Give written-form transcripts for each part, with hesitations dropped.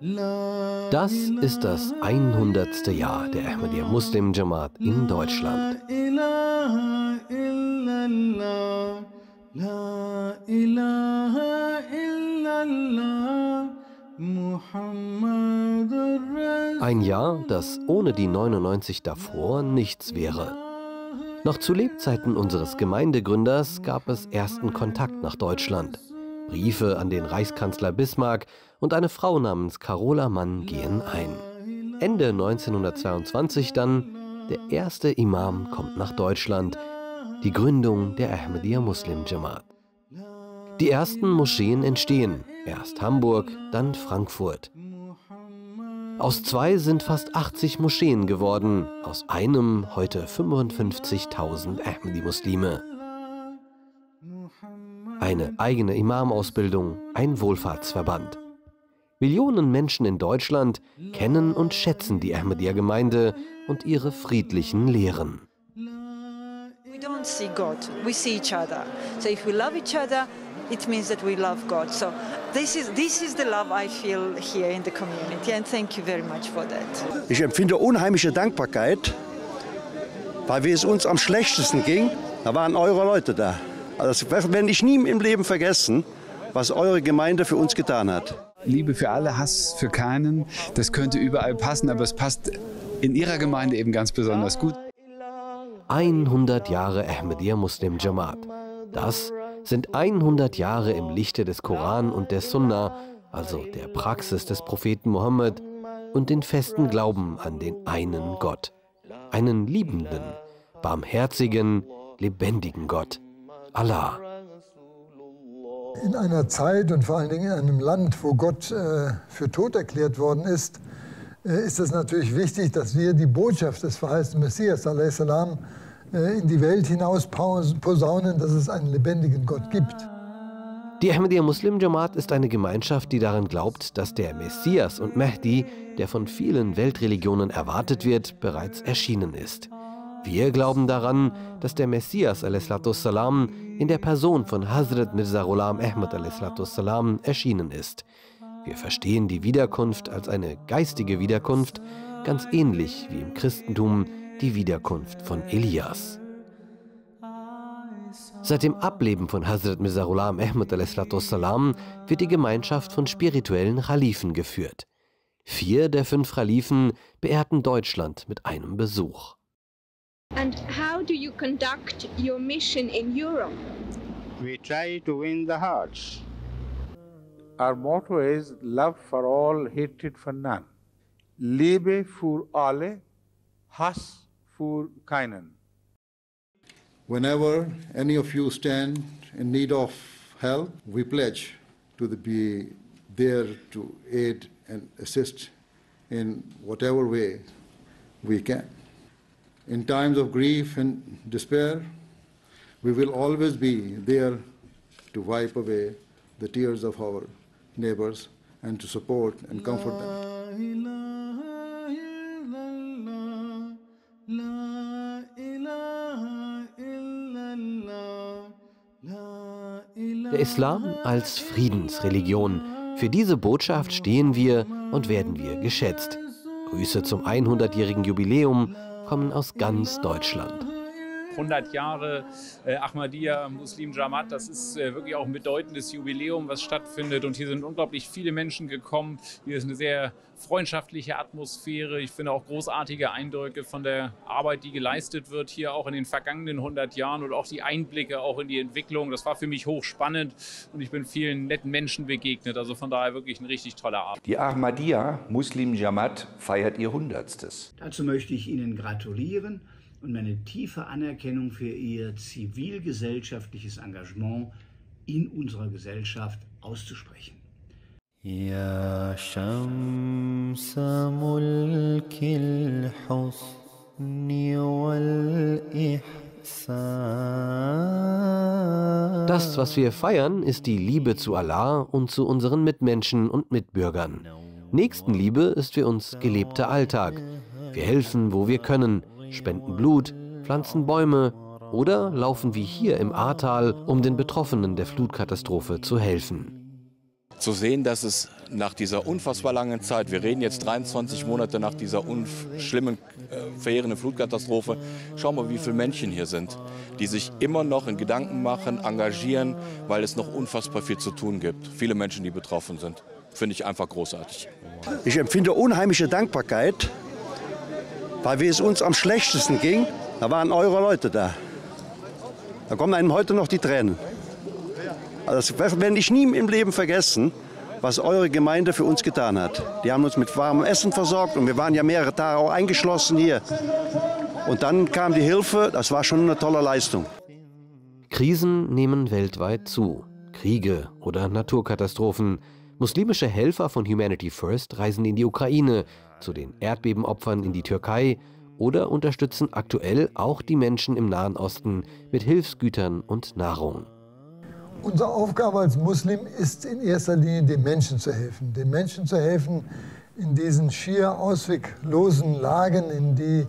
Das ist das 100. Jahr der Ahmadiyya Muslim Jamaat in Deutschland. Ein Jahr, das ohne die 99 davor nichts wäre. Noch zu Lebzeiten unseres Gemeindegründers gab es ersten Kontakt nach Deutschland. Briefe an den Reichskanzler Bismarck und eine Frau namens Carola Mann gehen ein. Ende 1922 dann, der erste Imam kommt nach Deutschland, die Gründung der Ahmadiyya Muslim Jamaat. Die ersten Moscheen entstehen, erst Hamburg, dann Frankfurt. Aus 2 sind fast 80 Moscheen geworden, aus einem heute 55.000 Ahmadi-Muslime. Eine eigene Imam-Ausbildung, ein Wohlfahrtsverband. Millionen Menschen in Deutschland kennen und schätzen die Ahmadiyya-Gemeinde und ihre friedlichen Lehren. We don't see God, we see each other. So if we love each other, it means that we love God. So this is the love I feel here in the community and thank you very much for that. Ich empfinde unheimliche Dankbarkeit, weil wie es uns am schlechtesten ging, da waren eure Leute da. Also das werde ich nie im Leben vergessen, was eure Gemeinde für uns getan hat. Liebe für alle, Hass für keinen, das könnte überall passen, aber es passt in ihrer Gemeinde eben ganz besonders gut. 100 Jahre Ahmadiyya Muslim Jamaat. Das sind 100 Jahre im Lichte des Koran und der Sunna, also der Praxis des Propheten Muhammad und den festen Glauben an den einen Gott. Einen liebenden, barmherzigen, lebendigen Gott, Allah. In einer Zeit und vor allen Dingen in einem Land, wo Gott für tot erklärt worden ist es natürlich wichtig, dass wir die Botschaft des verheißten Messias a.s. in die Welt hinaus posaunen, dass es einen lebendigen Gott gibt. Die Ahmadiyya Muslim Jamaat ist eine Gemeinschaft, die daran glaubt, dass der Messias und Mahdi, der von vielen Weltreligionen erwartet wird, bereits erschienen ist. Wir glauben daran, dass der Messias a.s. in der Person von Hazrat Mirza Ghulam Ahmad a.s. erschienen ist. Wir verstehen die Wiederkunft als eine geistige Wiederkunft, ganz ähnlich wie im Christentum die Wiederkunft von Elias. Seit dem Ableben von Hazrat Mirza Ghulam Ahmad a.s. wird die Gemeinschaft von spirituellen Khalifen geführt. 4 der 5 Khalifen beehrten Deutschland mit einem Besuch. And how do you conduct your mission in Europe? We try to win the hearts. Our motto is love for all, hatred for none. Liebe für alle, Hass für keinen. Whenever any of you stand in need of help, we pledge to be there to aid and assist in whatever way we can. In times of grief and despair, we will always be there to wipe away the tears of our neighbors and to support and comfort them. Der Islam als Friedensreligion. Für diese Botschaft stehen wir und werden wir geschätzt. Grüße zum 100-jährigen Jubiläum kommen aus ganz Deutschland. 100 Jahre Ahmadiyya Muslim Jamaat, das ist wirklich auch ein bedeutendes Jubiläum, was stattfindet. Und hier sind unglaublich viele Menschen gekommen. Hier ist eine sehr freundschaftliche Atmosphäre. Ich finde auch großartige Eindrücke von der Arbeit, die geleistet wird hier auch in den vergangenen 100 Jahren und auch die Einblicke auch in die Entwicklung. Das war für mich hochspannend und ich bin vielen netten Menschen begegnet. Also von daher wirklich ein richtig toller Abend. Die Ahmadiyya Muslim Jamaat feiert ihr 100. Dazu möchte ich Ihnen gratulieren und meine tiefe Anerkennung für ihr zivilgesellschaftliches Engagement in unserer Gesellschaft auszusprechen. Ya Shamsa Mulkil Husni wal Ihsan. Das, was wir feiern, ist die Liebe zu Allah und zu unseren Mitmenschen und Mitbürgern. Nächstenliebe ist für uns gelebter Alltag. Wir helfen, wo wir können, spenden Blut, pflanzen Bäume oder laufen wie hier im Ahrtal, um den Betroffenen der Flutkatastrophe zu helfen. zu sehen, dass es nach dieser unfassbar langen Zeit, wir reden jetzt 23 Monate nach dieser schlimmen, verheerenden Flutkatastrophe, schauen wir, wie viele Menschen hier sind, die sich immer noch in Gedanken machen, engagieren, weil es noch unfassbar viel zu tun gibt. Viele Menschen, die betroffen sind, finde ich einfach großartig. Ich empfinde unheimliche Dankbarkeit, weil wie es uns am schlechtesten ging, da waren eure Leute da. Da kommen einem heute noch die Tränen. Also das werde ich nie im Leben vergessen, was eure Gemeinde für uns getan hat. Die haben uns mit warmem Essen versorgt und wir waren ja mehrere Tage auch eingeschlossen hier. Und dann kam die Hilfe, das war schon eine tolle Leistung. Krisen nehmen weltweit zu. Kriege oder Naturkatastrophen. Muslimische Helfer von Humanity First reisen in die Ukraine, zu den Erdbebenopfern in die Türkei oder unterstützen aktuell auch die Menschen im Nahen Osten mit Hilfsgütern und Nahrung. Unsere Aufgabe als Muslim ist in erster Linie, den Menschen zu helfen. Den Menschen zu helfen in diesen schier ausweglosen Lagen, in die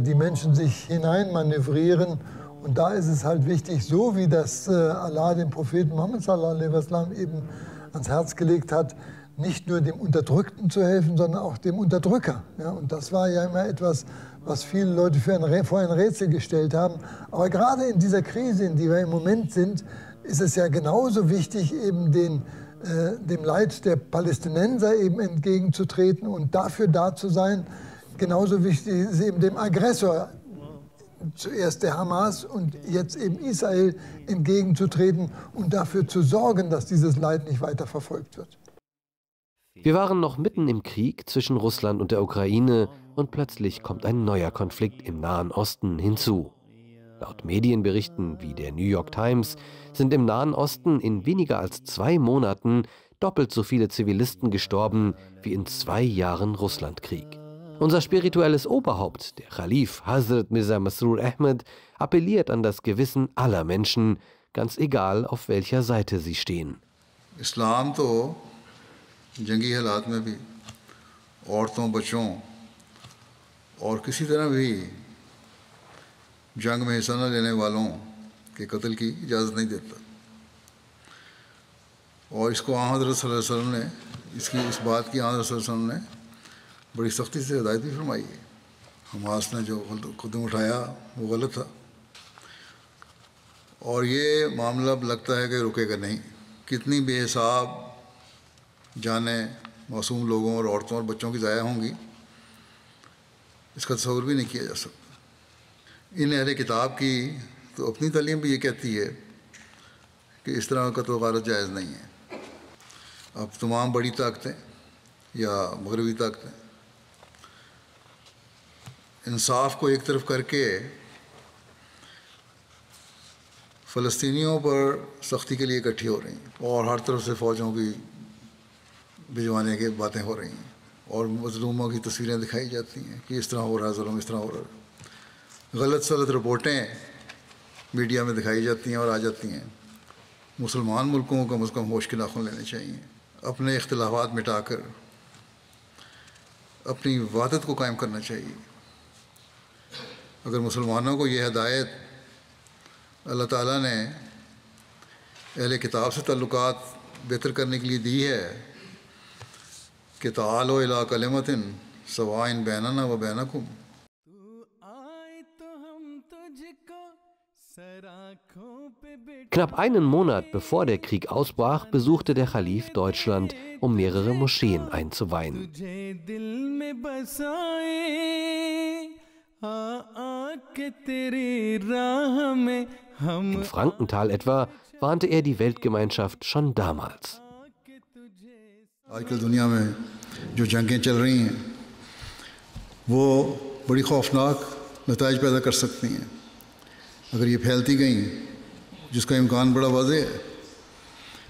die Menschen sich hineinmanövrieren. Und da ist es halt wichtig, so wie das Allah dem Propheten Muhammad sallallahu eben ans Herz gelegt hat, nicht nur dem Unterdrückten zu helfen, sondern auch dem Unterdrücker. Ja, und das war ja immer etwas, was viele Leute vor ein Rätsel gestellt haben. Aber gerade in dieser Krise, in der wir im Moment sind, ist es ja genauso wichtig, eben dem Leid der Palästinenser eben entgegenzutreten und dafür da zu sein. Genauso wichtig ist eben dem Aggressor, zuerst der Hamas und jetzt eben Israel, entgegenzutreten und dafür zu sorgen, dass dieses Leid nicht weiter verfolgt wird. Wir waren noch mitten im Krieg zwischen Russland und der Ukraine und plötzlich kommt ein neuer Konflikt im Nahen Osten hinzu. Laut Medienberichten wie der New York Times sind im Nahen Osten in weniger als 2 Monaten doppelt so viele Zivilisten gestorben wie in 2 Jahren Russlandkrieg. Unser spirituelles Oberhaupt, der Khalif Hazrat Mirza Masroor Ahmed, appelliert an das Gewissen aller Menschen, ganz egal auf welcher Seite sie stehen. Islam to jangi halat mein bhi aurton bachon aur kisi tarah bhi जंग में हिस्सा न लेने वालों के कत्ल की इजाज़त नहीं देता और इसको हज़रत सल्लल्लाहु अलैहि वसल्लम ने इस बात की हज़रत सल्लल्लाहु अलैहि वसल्लम ने बड़ी सख्ती से हिदायत भी फरमाई है। हमास ने जो कदम उठाया वो गलत था और ये मामला लगता है कि रुकेगा नहीं। कितनी बेहिसाब जाने मासूम लोगों और औरतों और बच्चों की ज़ाया होंगी इसका तसव्वुर भी नहीं किया जा सकता। इन अहले किताब की तो अपनी तालीम भी ये कहती है कि इस तरह का तो ग़ारत जायज़ नहीं है। अब तमाम बड़ी ताकतें या मगरबी ताकतें इंसाफ को एक तरफ करके फ़लस्तीनियों पर सख्ती के लिए इकट्ठी हो रही हैं और हर तरफ से फ़ौजों की भिजवाने की बातें हो रही हैं और मज़लूमों की तस्वीरें दिखाई जाती हैं कि इस तरह हो रहा है ज़ुल्म, इस तरह हो रहा है। गलत सलत रिपोर्टें मीडिया में दिखाई जाती हैं और आ जाती हैं। मुसलमान मुल्कों को कम अज़ कम होश के नाखून लेने चाहिए, अपने इख्तिलाफ़ात मिटाकर अपनी वादत को कायम करना चाहिए। अगर मुसलमानों को यह हदायत अल्लाह ताला ने अहले किताब से ताल्लुकात बेहतर करने के लिए दी है कि तालो इला कलिमतिन सवाइन बैनना व बैनकुम। Knapp einen Monat bevor der Krieg ausbrach, besuchte der Kalif Deutschland, um mehrere Moscheen einzuweihen. Im Frankental etwa warnte er die Weltgemeinschaft schon damals. अगर ये फैलती गई जिसका इम्कान बड़ा वाज़े है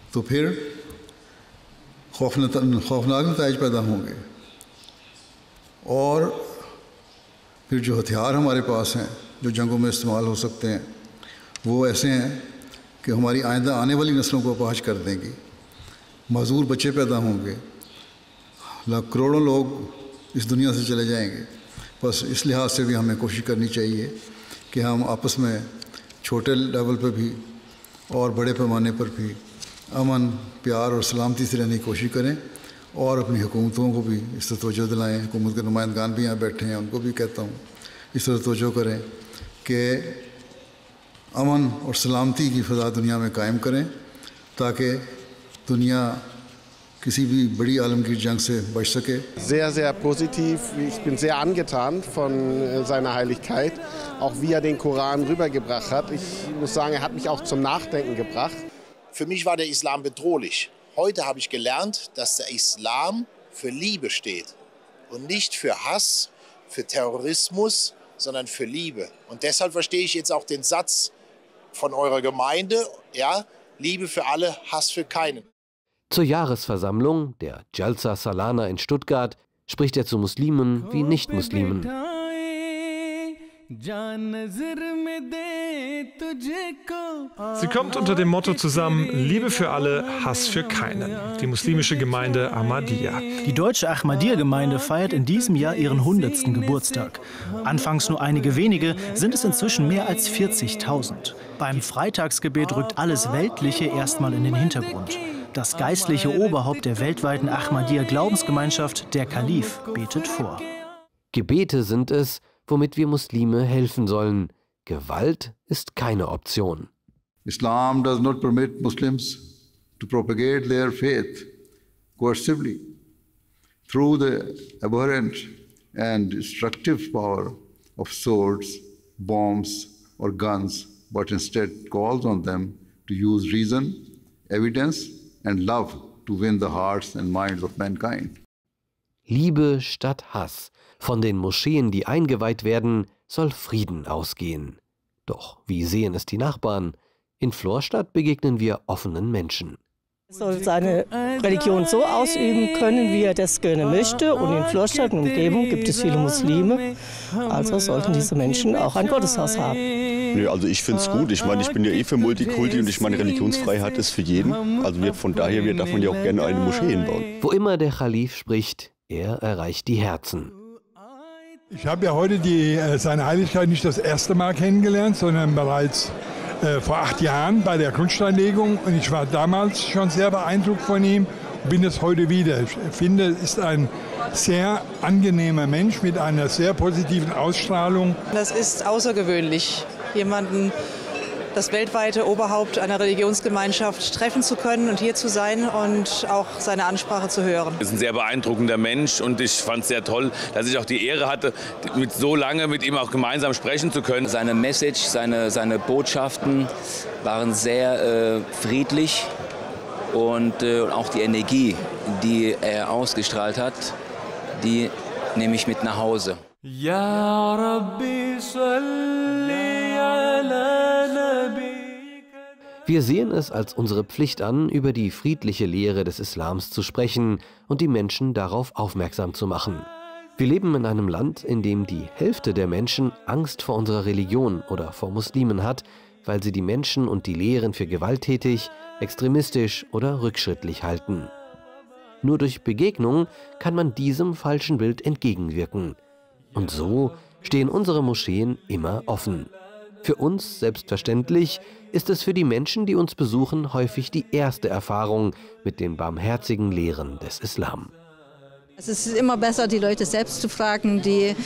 तो फिर खौफनाक नताइज पैदा होंगे और फिर जो हथियार हमारे पास हैं जो जंगों में इस्तेमाल हो सकते हैं वो ऐसे हैं कि हमारी आइंदा आने वाली नस्लों को अपाहज कर देंगी। मजबूर बच्चे पैदा होंगे, करोड़ों लोग इस दुनिया से चले जाएंगे। बस इस लिहाज से भी हमें कोशिश करनी चाहिए कि हम आपस में छोटे लेवल पर भी और बड़े पैमाने पर भी अमन प्यार और सलामती से रहने की कोशिश करें और अपनी हुकूमतों को भी इस तरह तवज्जो दिलाएँ। हुकूमत के नुमाइंदान भी यहाँ बैठे हैं, उनको भी कहता हूँ इस तरह तवज्जो करें कि अमन और सलामती की फ़ज़ा दुनिया में कायम करें ताकि दुनिया किसी भी बड़ी आलमगीर जंग से बच सके। Sehr, sehr positiv. Ich bin sehr angetan von seiner Heiligkeit, auch wie er den Koran rübergebracht hat. Ich muss sagen, er hat mich auch zum Nachdenken gebracht. Für mich war der Islam bedrohlich. Heute habe ich gelernt, dass der Islam für Liebe steht und nicht für Hass, für Terrorismus, sondern für Liebe. Und deshalb verstehe ich jetzt auch den Satz von eurer Gemeinde, ja, Liebe für alle, Hass für keinen. Zur Jahresversammlung der Jalsa Salana in Stuttgart spricht er zu Muslimen wie Nichtmuslimen. Sie kommt unter dem Motto zusammen, Liebe für alle, Hass für keinen. Die muslimische Gemeinde Ahmadiyya. Die deutsche Ahmadiyya-Gemeinde feiert in diesem Jahr ihren 100. Geburtstag. Anfangs nur einige wenige, sind es inzwischen mehr als 40.000. Beim Freitagsgebet rückt alles Weltliche erstmal in den Hintergrund. Das geistliche Oberhaupt der weltweiten Ahmadiyya-Glaubensgemeinschaft, der Kalif, betet vor. Gebete sind es, womit wir Muslime helfen sollen. Gewalt ist keine Option. Islam does not permit Muslims to propagate their faith coercively through the abhorrent and destructive power of swords, bombs or guns, but instead calls on them to use reason, evidence and love to win the hearts and minds of mankind. Liebe statt Hass. Von den Moscheen, die eingeweiht werden, soll Frieden ausgehen. Doch wie sehen es die Nachbarn? In Florstadt begegnen wir offenen Menschen. Er soll seine Religion so ausüben können, wie er das gerne möchte. Und in Florstadt und Umgebung gibt es viele Muslime. Also sollten diese Menschen auch ein Gotteshaus haben. Nee, also ich finde es gut. Ich meine, ich bin ja eh für Multikulti und ich meine, Religionsfreiheit ist für jeden. Also von daher darf man ja auch gerne eine Moschee hinbauen. Wo immer der Khalif spricht, er erreicht die Herzen. Ich habe ja heute seine Heiligkeit nicht das erste Mal kennengelernt, sondern bereits vor 8 Jahren bei der Grundsteinlegung. Und ich war damals schon sehr beeindruckt von ihm und bin es heute wieder. Ich finde, er ist ein sehr angenehmer Mensch mit einer sehr positiven Ausstrahlung. Das ist außergewöhnlich, jemanden, das weltweite Oberhaupt einer Religionsgemeinschaft, treffen zu können und hier zu sein und auch seine Ansprache zu hören. Er ist ein sehr beeindruckender Mensch und ich fand es sehr toll, dass ich auch die Ehre hatte, so lange mit ihm auch gemeinsam sprechen zu können. Seine Message, seine Botschaften waren sehr friedlich und auch die Energie, die er ausgestrahlt hat, die nehme ich mit nach Hause. Ya Rabbi salli ala nabika. Wir sehen es als unsere Pflicht an, über die friedliche Lehre des Islams zu sprechen und die Menschen darauf aufmerksam zu machen. Wir leben in einem Land, in dem die Hälfte der Menschen Angst vor unserer Religion oder vor Muslimen hat, weil sie die Menschen und die Lehren für gewalttätig, extremistisch oder rückschrittlich halten. Nur durch Begegnung kann man diesem falschen Bild entgegenwirken. Und so stehen unsere Moscheen immer offen. Für uns selbstverständlich ist es für die Menschen, die uns besuchen, häufig die erste Erfahrung mit den barmherzigen Lehren des Islam. Es ist immer besser, die Leute selbst zu fragen, die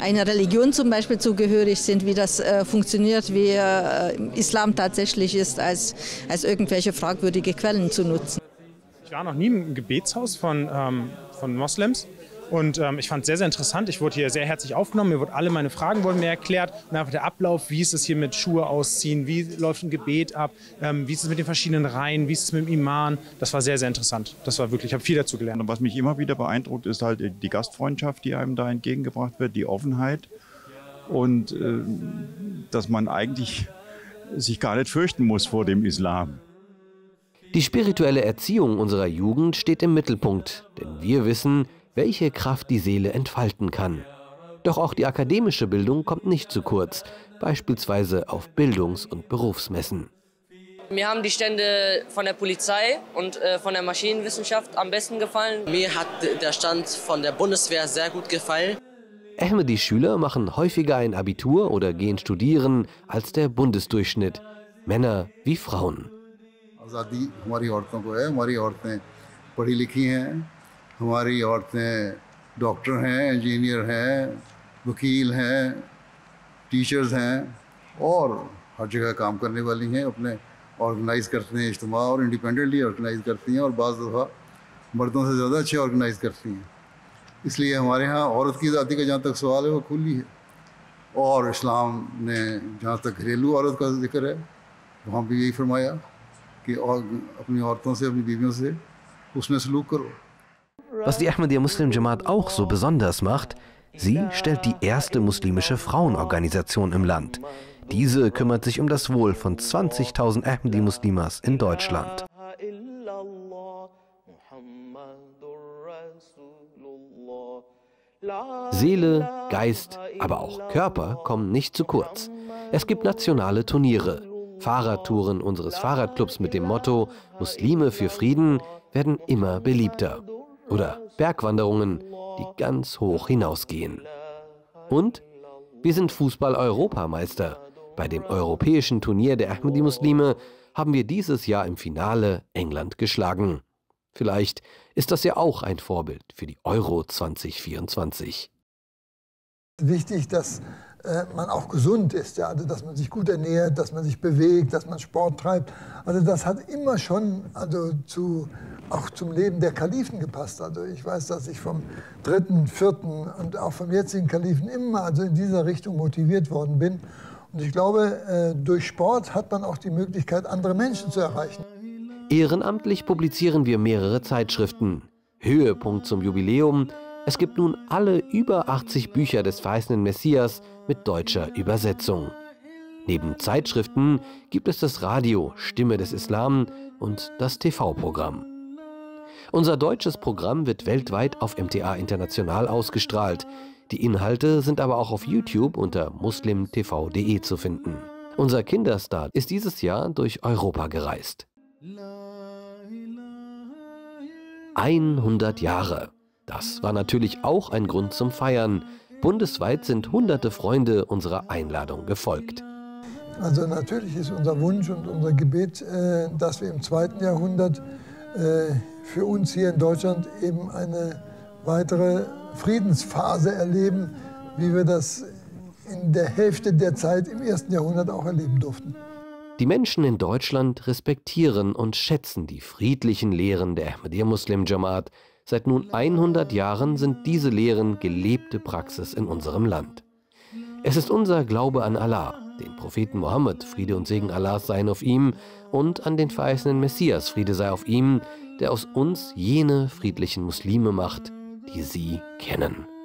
einer Religion zum Beispiel zugehörig sind, wie das funktioniert, wie Islam tatsächlich ist, als irgendwelche fragwürdige Quellen zu nutzen. Ich war noch nie im Gebetshaus von Moslems. Und ich fand es sehr, sehr interessant. Ich wurde hier sehr herzlich aufgenommen. Alle meine Fragen wurden mir erklärt. Und einfach der Ablauf, wie ist es hier mit Schuhe ausziehen, wie läuft ein Gebet ab, wie ist es mit den verschiedenen Reihen, wie ist es mit dem Imam. Das war sehr, sehr interessant. Das war wirklich, ich habe viel dazu gelernt. Und was mich immer wieder beeindruckt, ist halt die Gastfreundschaft, die einem da entgegengebracht wird, die Offenheit. Und dass man eigentlich sich gar nicht fürchten muss vor dem Islam. Die spirituelle Erziehung unserer Jugend steht im Mittelpunkt. Denn wir wissen, welche Kraft die Seele entfalten kann. Doch auch die akademische Bildung kommt nicht zu kurz, beispielsweise auf Bildungs- und Berufsmessen. Mir haben die Stände von der Polizei und von der Maschinenwissenschaft am besten gefallen. Mir hat der Stand von der Bundeswehr sehr gut gefallen. Ahmadi-Schüler machen häufiger ein Abitur oder gehen studieren als der Bundesdurchschnitt, Männer wie Frauen. आज़ादी हमारी औरतों को है। हमारी औरतें पढ़ी लिखी हैं, हमारी औरतें डॉक्टर हैं, इंजीनियर हैं, वकील हैं, टीचर्स हैं और हर जगह काम करने वाली हैं। अपने ऑर्गेनाइज़ करते हैं इज्तिमा और इंडिपेंडेंटली ऑर्गेनाइज़ करती हैं और बाज़ दफ़ा मर्दों से ज़्यादा अच्छे ऑर्गेनाइज़ करती हैं। इसलिए हमारे यहाँ औरत की आज़ादी का जहाँ तक सवाल है वो खुली है। और इस्लाम ने जहाँ तक घरेलू औरत का जिक्र है वहाँ भी यही फरमाया कि और अपनी औरतों से, अपनी बीवियों से उसमें सलूक करो। Was die Ahmadiyya Muslim Jamaat auch so besonders macht, sie stellt die erste muslimische Frauenorganisation im Land. Diese kümmert sich um das Wohl von 20.000 Ahmadi-Muslimas in Deutschland. Seele, Geist, aber auch Körper kommen nicht zu kurz. Es gibt nationale Turniere. Fahrradtouren unseres Fahrradclubs mit dem Motto Muslime für Frieden werden immer beliebter. Oder Bergwanderungen, die ganz hoch hinausgehen. Und wir sind Fußball-Europameister. Bei dem europäischen Turnier der Ahmadi-Muslime haben wir dieses Jahr im Finale England geschlagen. Vielleicht ist das ja auch ein Vorbild für die Euro 2024. Wichtig, dass man auch gesund ist, ja? Also, dass man sich gut ernährt, dass man sich bewegt, dass man Sport treibt. Also das hat immer schon auch zum Leben der Kalifen gepasst. Also ich weiß, dass ich vom 3., 4. und auch vom jetzigen Kalifen immer in dieser Richtung motiviert worden bin. Und ich glaube, durch Sport hat man auch die Möglichkeit, andere Menschen zu erreichen. Ehrenamtlich publizieren wir mehrere Zeitschriften. Höhepunkt zum Jubiläum: Es gibt nun alle über 80 Bücher des verheißenen Messias mit deutscher Übersetzung. Neben Zeitschriften gibt es das Radio Stimme des Islam und das TV-Programm. Unser deutsches Programm wird weltweit auf MTA International ausgestrahlt. Die Inhalte sind aber auch auf YouTube unter muslimtv.de zu finden. Unser Kinderstar ist dieses Jahr durch Europa gereist. 100 Jahre. Das war natürlich auch ein Grund zum Feiern. Bundesweit sind hunderte Freunde unserer Einladung gefolgt. Also natürlich ist unser Wunsch und unser Gebet, dass wir im 2. Jahrhundert für uns hier in Deutschland eben eine weitere Friedensphase erleben, wie wir das in der Hälfte der Zeit im 1. Jahrhundert auch erleben durften. Die Menschen in Deutschland respektieren und schätzen die friedlichen Lehren der Ahmadiyya Muslim Jamaat. Seit nun 100 Jahren sind diese Lehren gelebte Praxis in unserem Land. Es ist unser Glaube an Allah, den Propheten Muhammad, Friede und Segen Allahs seien auf ihm, und an den verheißenen Messias, Friede sei auf ihm, der aus uns jene friedlichen Muslime macht, die sie kennen.